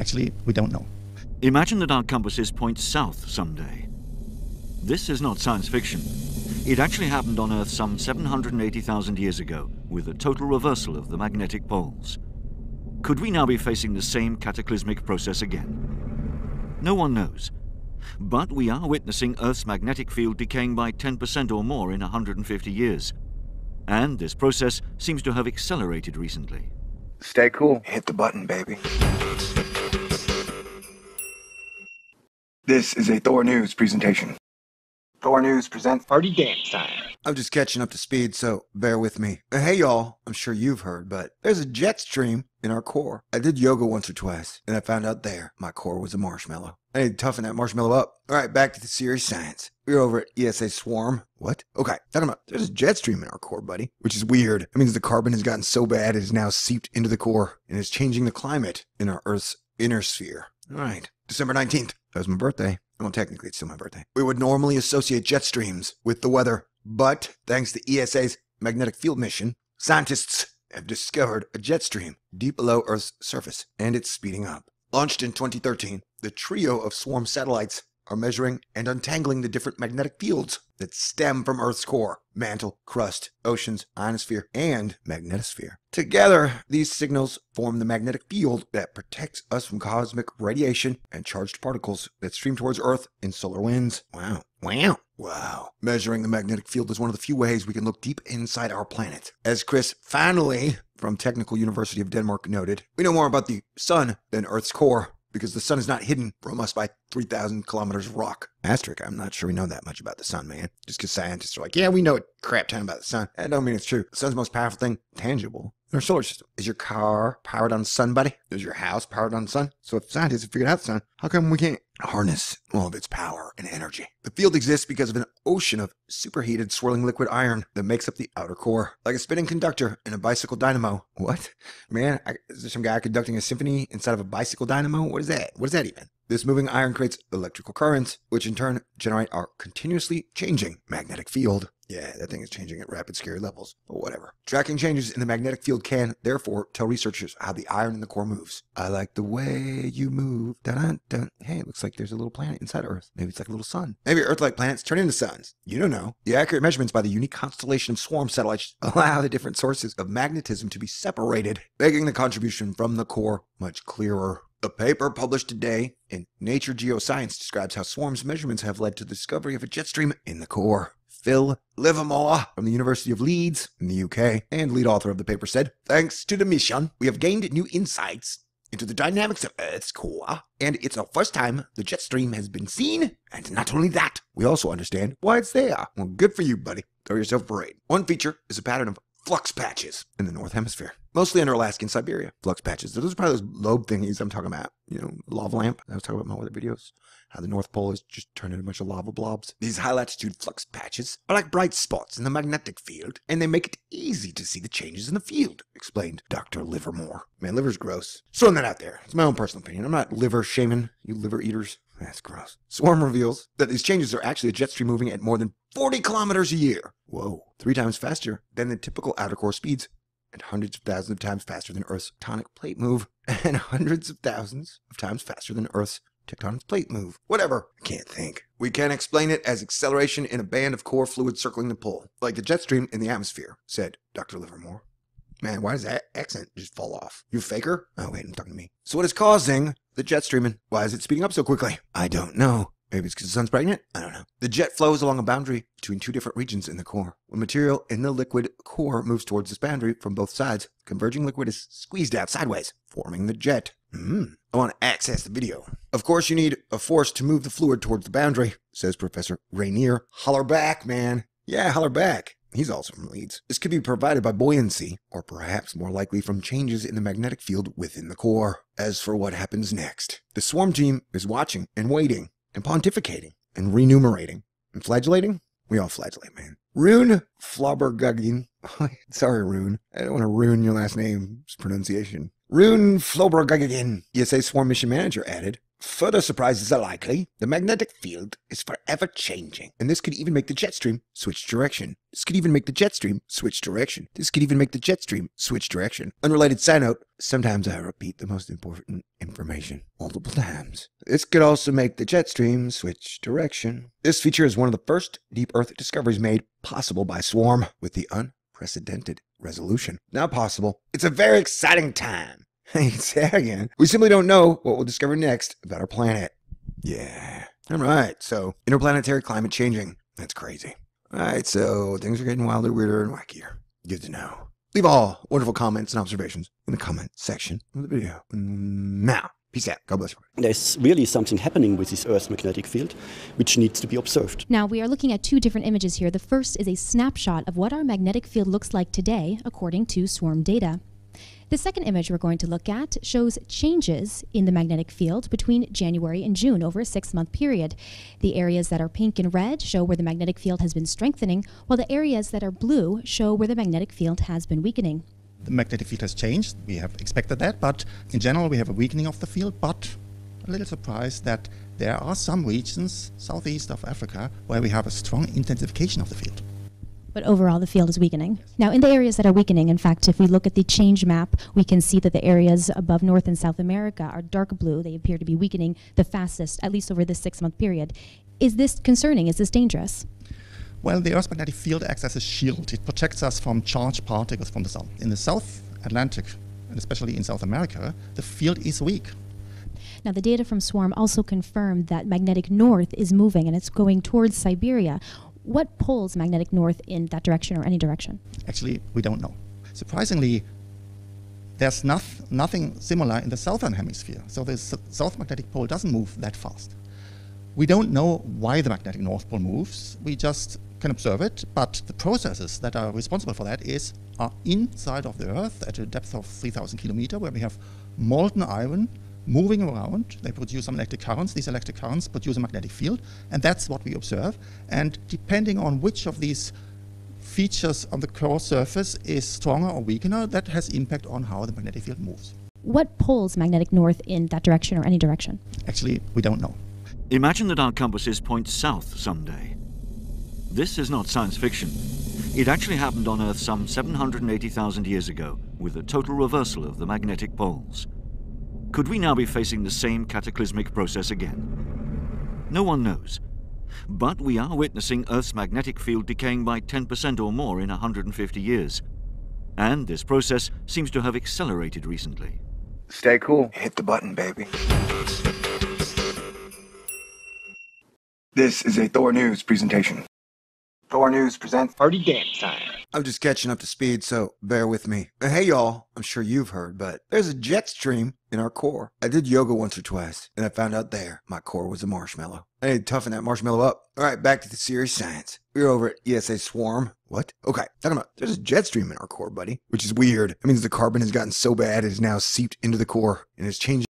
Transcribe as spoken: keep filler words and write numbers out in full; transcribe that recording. Actually, we don't know. Imagine that our compasses point south someday. This is not science fiction. It actually happened on Earth some seven hundred eighty thousand years ago, with a total reversal of the magnetic poles. Could we now be facing the same cataclysmic process again? No one knows. But we are witnessing Earth's magnetic field decaying by ten percent or more in one hundred fifty years. And this process seems to have accelerated recently. Stay cool. Hit the button, baby. This is a Thor News presentation. Thor News presents Party Dance Time. I'm just catching up to speed, so bear with me. Hey, y'all. I'm sure you've heard, but there's a jet stream in our core. I did yoga once or twice, and I found out there my core was a marshmallow. I need to toughen that marshmallow up. All right, back to the serious science. We're over at E S A Swarm. What? Okay, talking about there's a jet stream in our core, buddy, which is weird. It means the carbon has gotten so bad it is now seeped into the core and is changing the climate in our Earth's inner sphere. All right, December nineteenth. That was my birthday. Well, technically, it's still my birthday. We would normally associate jet streams with the weather, but thanks to E S A's magnetic field mission, scientists have discovered a jet stream deep below Earth's surface, and it's speeding up. Launched in twenty thirteen, the trio of Swarm satellites are measuring and untangling the different magnetic fields that stem from Earth's core, mantle, crust, oceans, ionosphere, and magnetosphere. Together, these signals form the magnetic field that protects us from cosmic radiation and charged particles that stream towards Earth in solar winds. Wow. Wow. Wow. Measuring the magnetic field is one of the few ways we can look deep inside our planet. As Chris Finlay from Technical University of Denmark noted, we know more about the sun than Earth's core, because the sun is not hidden from us by three thousand kilometers of rock. Asterisk, I'm not sure we know that much about the sun, man. Just because scientists are like, yeah, we know a crap ton about the sun. That don't mean it's true. The sun's the most powerful thing tangible in our solar system. Is your car powered on the sun, buddy? Is your house powered on the sun? So if scientists have figured out the sun, how come we can't harness all of its power and energy? The field exists because of an ocean of superheated, swirling liquid iron that makes up the outer core, like a spinning conductor in a bicycle dynamo. What? Man, I, is there some guy conducting a symphony inside of a bicycle dynamo? What is that? What is that even? This moving iron creates electrical currents, which in turn generate our continuously changing magnetic field. Yeah, that thing is changing at rapid, scary levels, but whatever. Tracking changes in the magnetic field can, therefore, tell researchers how the iron in the core moves. I like the way you move. Dun, dun. Hey, it looks like there's a little planet inside Earth. Maybe it's like a little sun. Maybe Earth-like planets turn into suns. You don't know. The accurate measurements by the unique constellation of Swarm satellites allow the different sources of magnetism to be separated, making the contribution from the core much clearer. A paper published today in Nature Geoscience describes how Swarm's measurements have led to the discovery of a jet stream in the core. Phil Livermore from the University of Leeds in the U K and lead author of the paper said, "Thanks to the mission, we have gained new insights into the dynamics of Earth's core, and it's our first time the jet stream has been seen, and not only that, we also understand why it's there." Well, good for you, buddy. Throw yourself a parade. One feature is a pattern of flux patches in the North Hemisphere, mostly under Alaska and Siberia. Flux patches. Those are probably those lobe thingies I'm talking about. You know, lava lamp. I was talking about in my other videos, how the North Pole is just turned into a bunch of lava blobs. These high-latitude flux patches are like bright spots in the magnetic field, and they make it easy to see the changes in the field, explained Doctor Livermore. Man, liver's gross. Just throwing that out there. It's my own personal opinion. I'm not liver shaming you liver eaters. That's gross. Swarm reveals that these changes are actually a jet stream moving at more than forty kilometers a year. Whoa. Three times faster than the typical outer core speeds, and hundreds of thousands of times faster than Earth's tectonic plate move, and hundreds of thousands of times faster than Earth's tectonic plate move. Whatever. I can't think. We can explain it as acceleration in a band of core fluid circling the pole, like the jet stream in the atmosphere, said Doctor Livermore. Man, why does that accent just fall off? You faker? Oh, wait, I'm talking to me. So what is causing the jet stream, and why is it speeding up so quickly? I don't know. Maybe it's because the sun's pregnant? I don't know. The jet flows along a boundary between two different regions in the core. When material in the liquid core moves towards this boundary from both sides, converging liquid is squeezed out sideways, forming the jet. Mm. I want to access the video. Of course, you need a force to move the fluid towards the boundary, says Professor Rainier. Holler back, man. Yeah, holler back. He's also from Leeds. This could be provided by buoyancy, or perhaps more likely from changes in the magnetic field within the core. As for what happens next, the Swarm team is watching and waiting, and pontificating, and renumerating, and flagellating. We all flagellate, man. Rune Floberguggin. Sorry, Rune. I don't want to ruin your last name's pronunciation. Rune Floberguggin, E S A Swarm Mission Manager, added, Further surprises are likely. The magnetic field is forever changing, and this could even make the jet stream switch direction. This could even make the jet stream switch direction. This could even make the jet stream switch direction. Unrelated side note, sometimes I repeat the most important information multiple times. This could also make the jet stream switch direction. This feature is one of the first deep Earth discoveries made possible by Swarm, with the unprecedented resolution now possible. It's a very exciting time. Say again. We simply don't know what we'll discover next about our planet. Yeah. All right. So interplanetary climate changing. That's crazy. All right. So things are getting wilder, weirder, and wackier. Good to know. Leave all wonderful comments and observations in the comment section of the video. Now, peace out. God bless you. There's really something happening with this Earth's magnetic field, which needs to be observed. Now, we are looking at two different images here. The first is a snapshot of what our magnetic field looks like today, according to Swarm data. The second image we're going to look at shows changes in the magnetic field between January and June over a six-month period. The areas that are pink and red show where the magnetic field has been strengthening, while the areas that are blue show where the magnetic field has been weakening. The magnetic field has changed. We have expected that, but in general we have a weakening of the field, but a little surprised that there are some regions, southeast of Africa, where we have a strong intensification of the field. But overall, the field is weakening. Now, in the areas that are weakening, in fact, if we look at the change map, we can see that the areas above North and South America are dark blue. They appear to be weakening the fastest, at least over this six-month period. Is this concerning? Is this dangerous? Well, the Earth's magnetic field acts as a shield. It protects us from charged particles from the sun. In the South Atlantic, and especially in South America, the field is weak. Now, the data from Swarm also confirmed that magnetic north is moving, and it's going towards Siberia. What pulls magnetic north in that direction or any direction? Actually, we don't know. Surprisingly, there's not, nothing similar in the southern hemisphere. So the south magnetic pole doesn't move that fast. We don't know why the magnetic north pole moves. We just can observe it. But the processes that are responsible for that is are inside of the Earth at a depth of three thousand kilometers, where we have molten iron moving around. They produce some electric currents. These electric currents produce a magnetic field, and that's what we observe. And depending on which of these features on the core surface is stronger or weaker, that has impact on how the magnetic field moves. What pulls magnetic north in that direction or any direction? Actually, we don't know. Imagine that our compasses point south someday. This is not science fiction. It actually happened on Earth some seven hundred eighty thousand years ago, with a total reversal of the magnetic poles. Could we now be facing the same cataclysmic process again? No one knows. But we are witnessing Earth's magnetic field decaying by ten percent or more in one hundred fifty years. And this process seems to have accelerated recently. Stay cool. Hit the button, baby. This is a Thor News presentation. Thor News presents Party Dance Time. I'm just catching up to speed, so bear with me. Hey, y'all, I'm sure you've heard, but there's a jet stream in our core. I did yoga once or twice, and I found out there my core was a marshmallow. I need to toughen that marshmallow up. All right, back to the serious science. We're over at E S A Swarm. What? Okay, talking about there's a jet stream in our core, buddy, which is weird. It means the carbon has gotten so bad it is now seeped into the core and is changing.